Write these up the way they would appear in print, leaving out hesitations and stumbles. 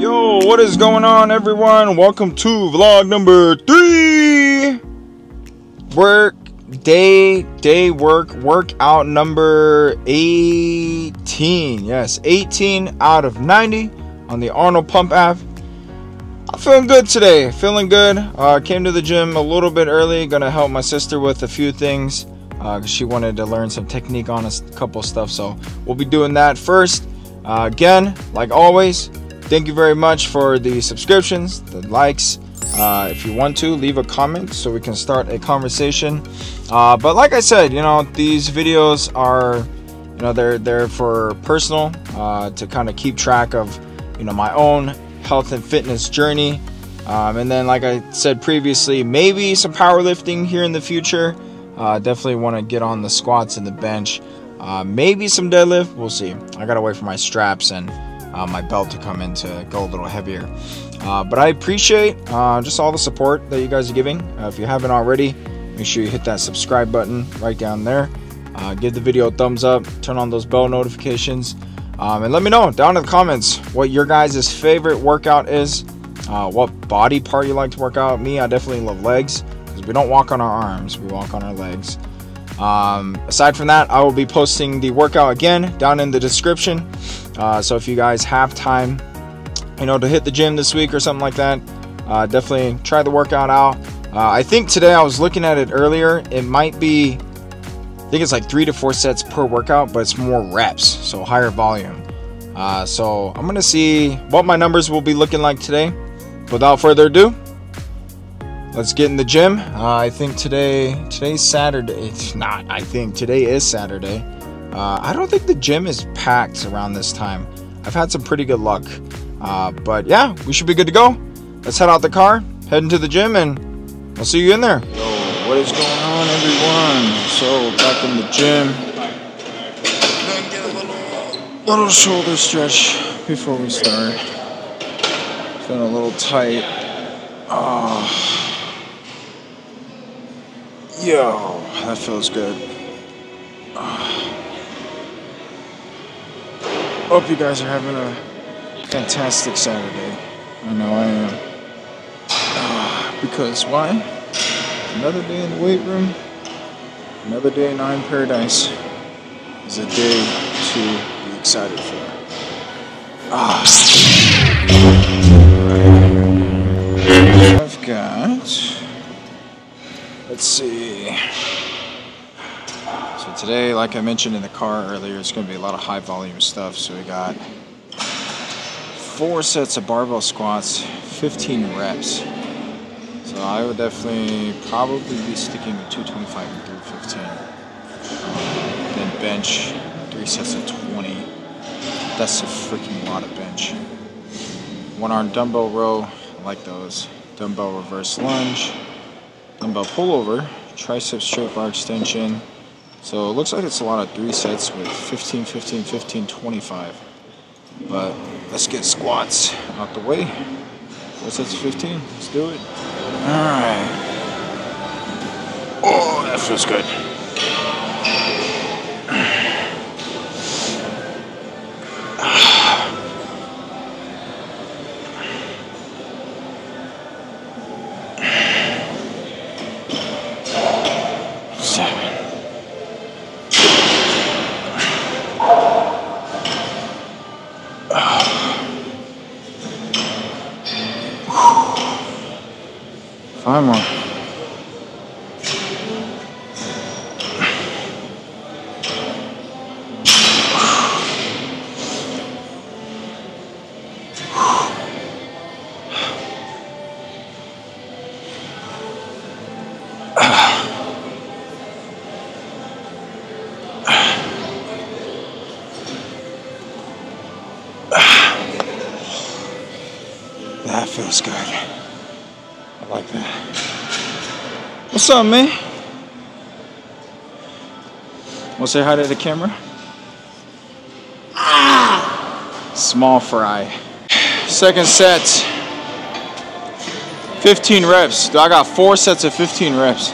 Yo, what is going on, everyone? Welcome to vlog number 3. Workout number 18. Yes, 18 out of 90 on the Arnold Pump App. I'm feeling good today. Feeling good. Came to the gym a little bit early. Gonna help my sister with a few things. She wanted to learn some technique on a couple stuff, so we'll be doing that first. Again, like always, thank you very much for the subscriptions, the likes. If you want to leave a comment so we can start a conversation, but like I said, you know, these videos are, you know, they're for personal, to kind of keep track of, you know, my own health and fitness journey, and then like I said previously, maybe some powerlifting here in the future. Definitely want to get on the squats and the bench, maybe some deadlift. We'll see. I gotta wait for my straps and my belt to come in to go a little heavier. But I appreciate just all the support that you guys are giving. If you haven't already, make sure you hit that subscribe button right down there. Give the video a thumbs up, turn on those bell notifications, and let me know down in the comments what your guys' favorite workout is, what body part you like to work out. Me, I definitely love legs. We don't walk on our arms, we walk on our legs. Aside from that, I will be posting the workout again down in the description, so if you guys have time, you know, to hit the gym this week or something like that, definitely try the workout out. I think today, I was looking at it earlier, it might be, I think it's like 3 to 4 sets per workout, but it's more reps, so higher volume. So I'm gonna see what my numbers will be looking like today. Without further ado, let's get in the gym. I think today's Saturday. It's not. I think today is Saturday. I don't think the gym is packed around this time. I've had some pretty good luck. But yeah, we should be good to go. Let's head out the car, head into the gym, and we'll see you in there. Yo, what is going on, everyone? So back in the gym. Gonna get a little shoulder stretch before we start. Feeling a little tight. Oh. Yo, that feels good. Hope you guys are having a fantastic Saturday. I know I am. Because why? Another day in the weight room, another day in Iron Paradise is a day to be excited for. I've got... let's see. So today, like I mentioned in the car earlier, it's going to be a lot of high volume stuff. So we got 4 sets of barbell squats, 15 reps. So I would definitely probably be sticking with 225 and 315. Then bench, 3 sets of 20. That's a freaking lot of bench. 1-arm dumbbell row, I like those. Dumbbell reverse lunge. Dumbbell pullover, tricep straight bar extension. So it looks like it's a lot of 3 sets with 15, 15, 15, 25. But let's get squats out the way. 4 sets of 15, let's do it. Alright. Oh, that feels good. That feels good. I like that. What's up, man? Wanna say hi to the camera? Ah! Small fry. Second set. 15 reps. I got 4 sets of 15 reps.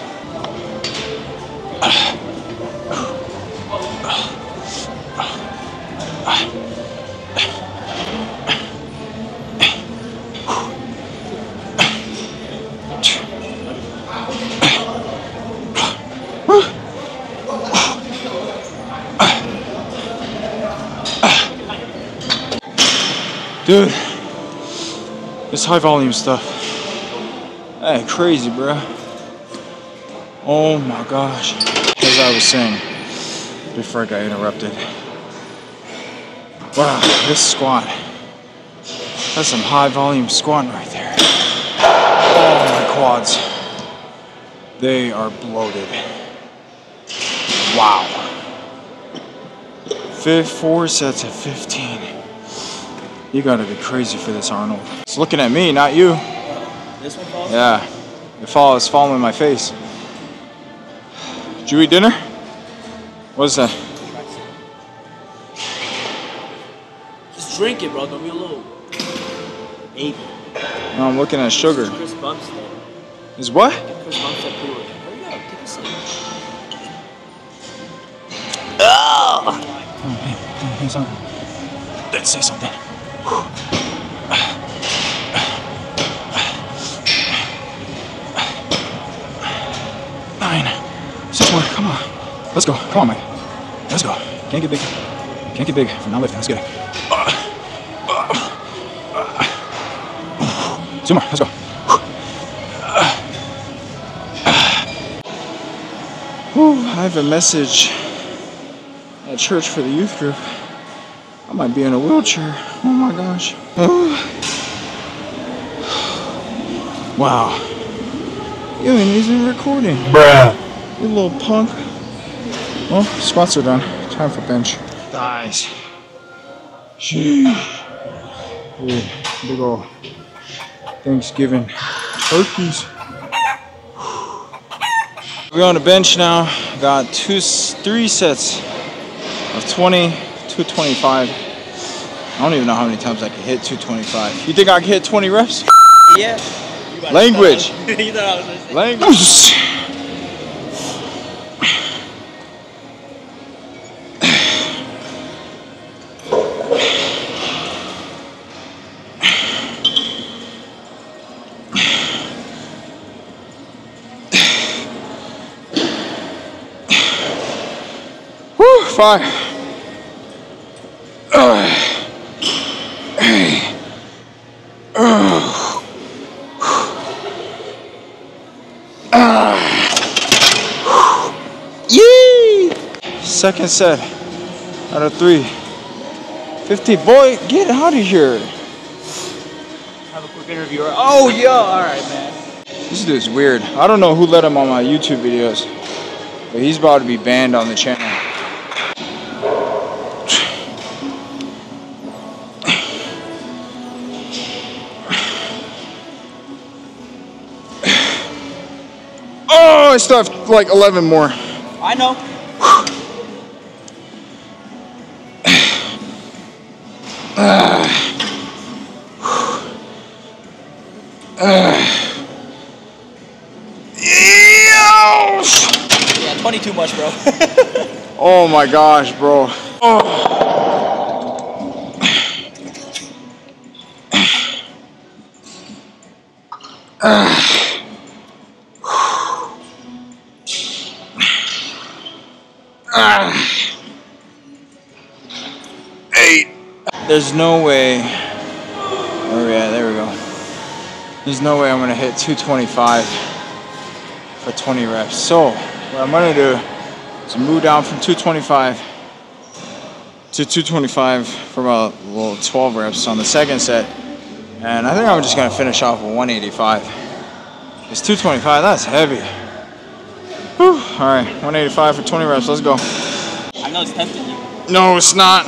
Dude, this high volume stuff, hey, crazy, bro. Oh my gosh. As I was saying before I got interrupted, wow, this squat, that's some high volume squatting right there. Oh, my quads, they are bloated. Wow. 4 sets of 15. You gotta be crazy for this, Arnold. It's looking at me, not you. This one falls? Yeah. It falls, falling in my face. Did you eat dinner? What is that? Just drink it, bro. Don't be a little ape. No, I'm looking at sugar. Chris Bumps there. Is what? Chris Bumps at pool. Hurry up, take a sip. Oh! Hey, something. Let's say something. More, come on. Let's go. Come on, Mike. Let's go. Can't get big. Can't get big from not lifting. Let's get it. 2 more. Let's go. Whew, I have a message at church for the youth group. I might be in a wheelchair. Oh my gosh. Oh. Wow. You ain't even recording. Bruh. You little punk. Well, squats are done. Time for bench. Thighs. Sheesh. Dude, big ol' Thanksgiving turkeys. We're on the bench now. Got 3 sets of 20, 225. I don't even know how many times I can hit 225. You think I can hit 20 reps? Yeah. Language. You thought I was listening. Language. Fire. Yee! Second set out of 3. 50. Boy, get out of here. Have a quick interview. Oh, yo. All right, man. This dude's weird. I don't know who let him on my YouTube videos, but he's about to be banned on the channel. I still have like 11 more. I know. Yeah, 20 too much, bro. Oh my gosh, bro. Oh. There's no way. Oh yeah, there we go. There's no way I'm gonna hit 225 for 20 reps. So what I'm gonna do is move down from 225 to 225 for about a little 12 reps on the second set, and I think I'm just gonna finish off with 185. It's 225. That's heavy. Whew. All right, 185 for 20 reps. Let's go. I know it's tempting you. No, it's not.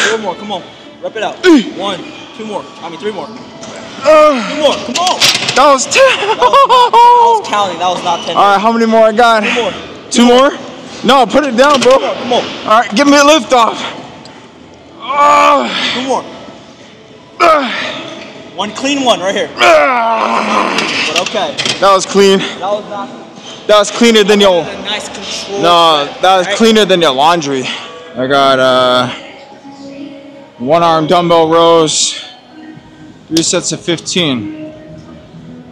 One more, come on. Rep it out. 1, 2 more. I mean 3 more. 2 more, come on. That was 10. I was counting, that was not 10. Alright, how many more I got? 2 more. 2 more? No, put it down, bro. Come on. Alright, give me a lift off. 2 more. One clean one right here. But okay. That was clean. That was not clean. That was cleaner than your... Nice control. No, set, that was right? Cleaner than your laundry. I got one arm dumbbell rows, 3 sets of 15.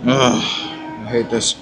Ugh, I hate this.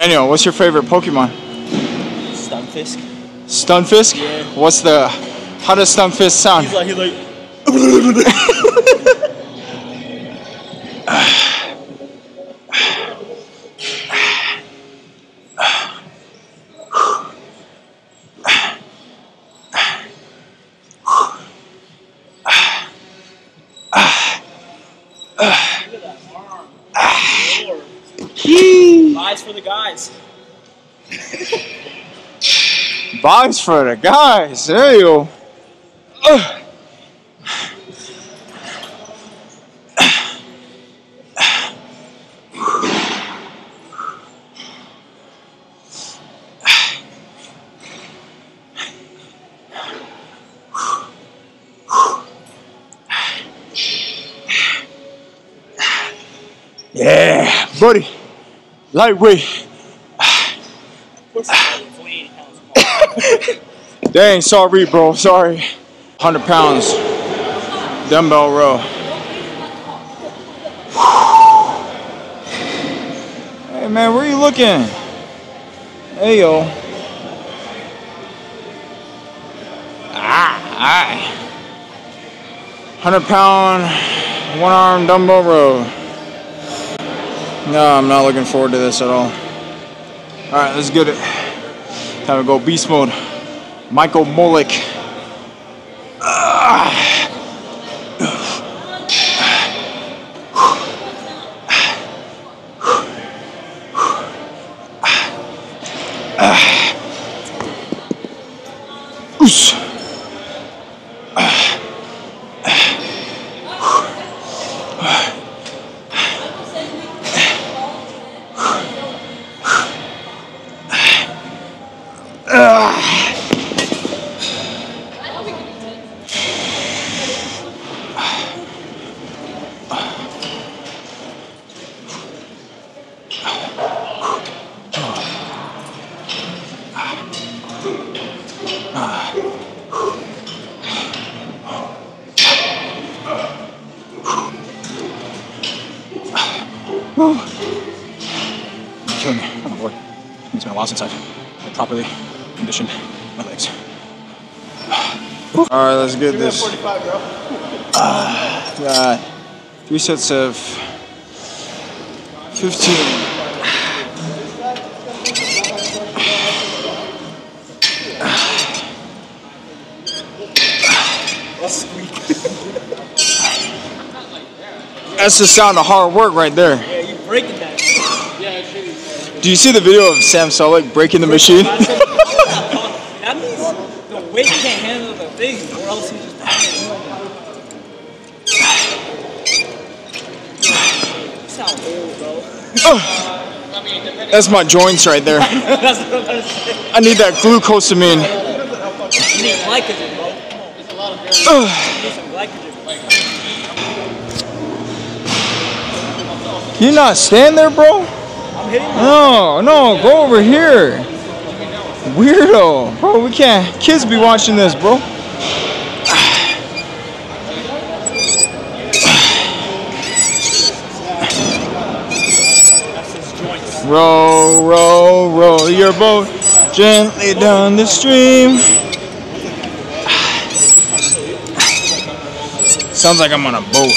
Anyway, what's your favorite Pokemon? Stunfisk. Stunfisk? Yeah. What's the... How does Stunfisk sound? He's like... Vibes for the guys. Vibes for the guys. There you go. Yeah, buddy. Lightweight. Dang, sorry bro, sorry. 100 pounds. Dumbbell row. Hey man, where you looking? Hey yo. Ah, alright. 100 pound, one arm dumbbell row. No, I'm not looking forward to this at all. Alright, let's get it. Time to go beast mode. Michael Molek. Killing me. Oh my lord. It's been a while since I've properly conditioned my legs. Alright, let's get this. 3 sets of 15. That's the sound of hard work right there. Yeah, you're breaking that. Yeah, do you see the video of Sam Sulek breaking the machine? That means the weight can't handle the thing, or else he just you sound old, bro. That's my joints right there. That's what I'm gonna say. I need that glucosamine. You need glycogen, bro. There's a lot of variables. You need some glycogen. You not stand there, bro? I'm hitting you. No, go over here. Weirdo. Bro, we can't. Kids be watching this, bro. Row, row, row your boat gently down the stream. Sounds like I'm on a boat.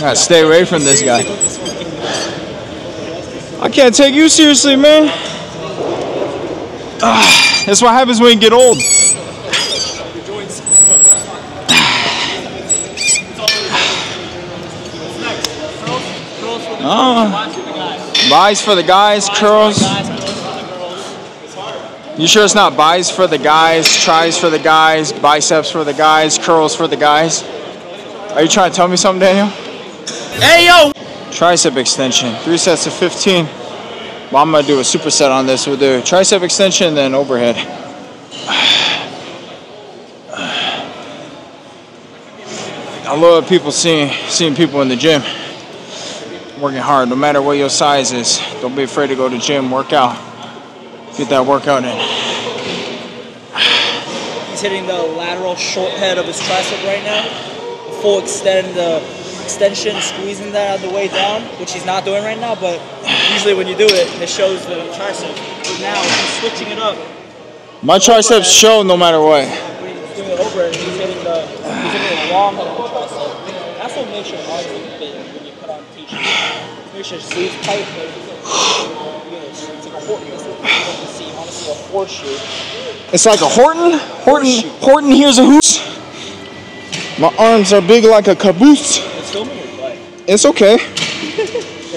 Gotta stay away from this guy. I can't take you seriously, man. That's what happens when you get old. Buys for the guys, curls. You sure it's not buys for the guys, tries for the guys, biceps for the guys, curls for the guys? Are you trying to tell me something, Daniel? Hey, yo! Tricep extension, 3 sets of 15. Well, I'm gonna do a superset on this. We'll do tricep extension, then overhead. I love people seeing people in the gym working hard, no matter what your size is. Don't be afraid to go to the gym, work out. Get that workout in. He's hitting the lateral short head of his tricep right now. The full extension, squeezing that on the way down, which he's not doing right now, but usually when you do it, it shows the tricep. But now, he's switching it up. My triceps show no matter what. When he's doing it over, he's hitting the long head of the tricep. That's what makes your arms look big when you put on t-shirts. Make sure your sleeves tight. It's like a Horton? Horton here's a hoot. My arms are big like a caboose. It's filming your butt. It's okay.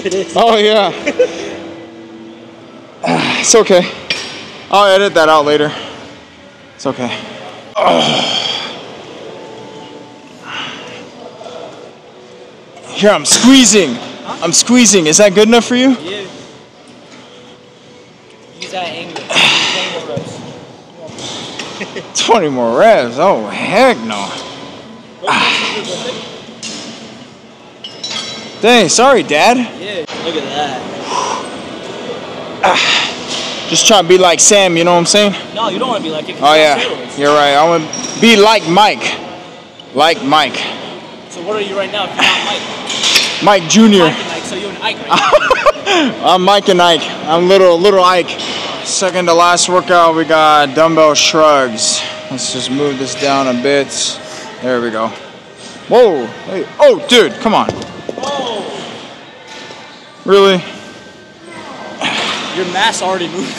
It is. Oh yeah. It's okay. I'll edit that out later. It's okay. Here I'm squeezing. Huh? I'm squeezing. Is that good enough for you? Yeah. Use that angle. Use 20 more reps. 20 more reps? Oh, heck no. Dang, sorry, Dad. Yeah, look at that. Just trying to be like Sam, you know what I'm saying? No, you don't want to be like him. Oh, yeah. You're right. I want to be like Mike. Like Mike. So what are you right now if you're not Mike? Mike Jr. Mike and Ike, so you're an Ike right now. I'm Mike and Ike. I'm little Ike. Second to last workout, we got dumbbell shrugs. Let's just move this down a bit. There we go. Whoa. Hey. Oh, dude, come on. Whoa. Really? Your mass already moved.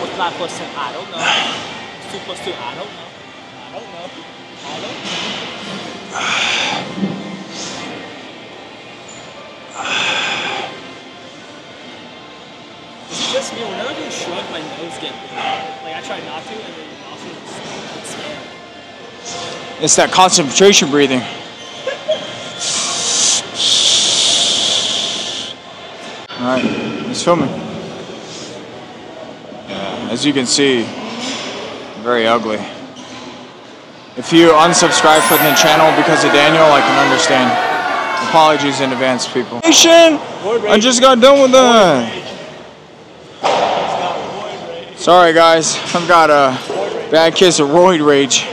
What's 9 plus 10? I don't know. 2 plus 2? I don't know. I don't know. I don't know. It's just me, whenever I do shrug, my nose gets big. Like, I try not to, and then my nostrils just expand. It's that concentration breathing. Alright, it's filming. As you can see, very ugly. If you unsubscribe from the channel because of Daniel, I can understand. Apologies in advance, people. I just got done with that. Sorry guys, I've got a bad case of roid rage.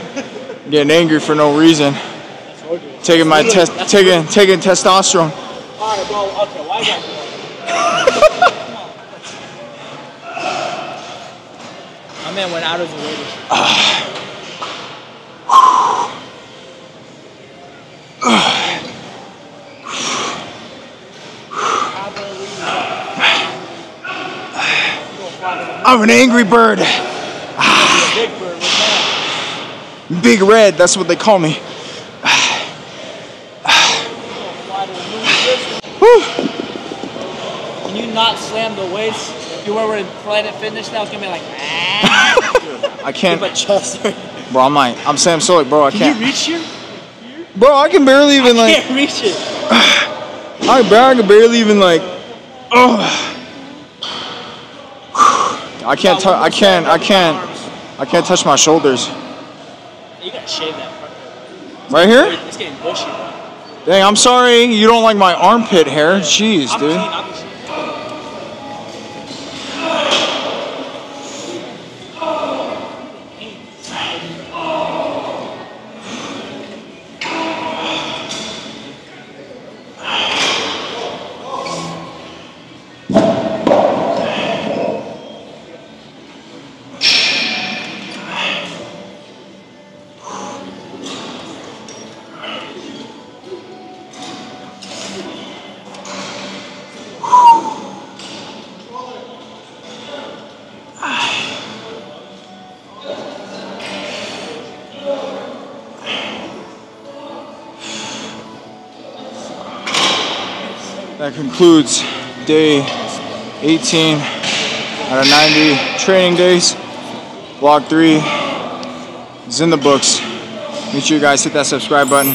I'm getting angry for no reason. Taking my taking testosterone. Alright bro, okay, why is that? My man went out of the I'm an angry bird. Big bird, what's that? Big Red, that's what they call me. Can you not slam the weights? If you were in Planet Fitness now, it's gonna be like, ah. I can't. Bro, I'm like, I'm Sam Sulek, bro, I can't. Can you reach here? Bro, I can barely even like. I can't reach it. I can barely even like, oh. I can't touch my shoulders. You gotta shave that part. Right here? It's getting bushy, bro. Dang, I'm sorry you don't like my armpit hair. Jeez, dude. I'm clean. That concludes day 18 out of 90 training days. Vlog 3 is in the books. Make sure you guys hit that subscribe button,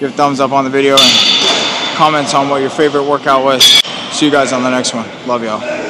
give a thumbs up on the video, and comments on what your favorite workout was. See you guys on the next one. Love y'all.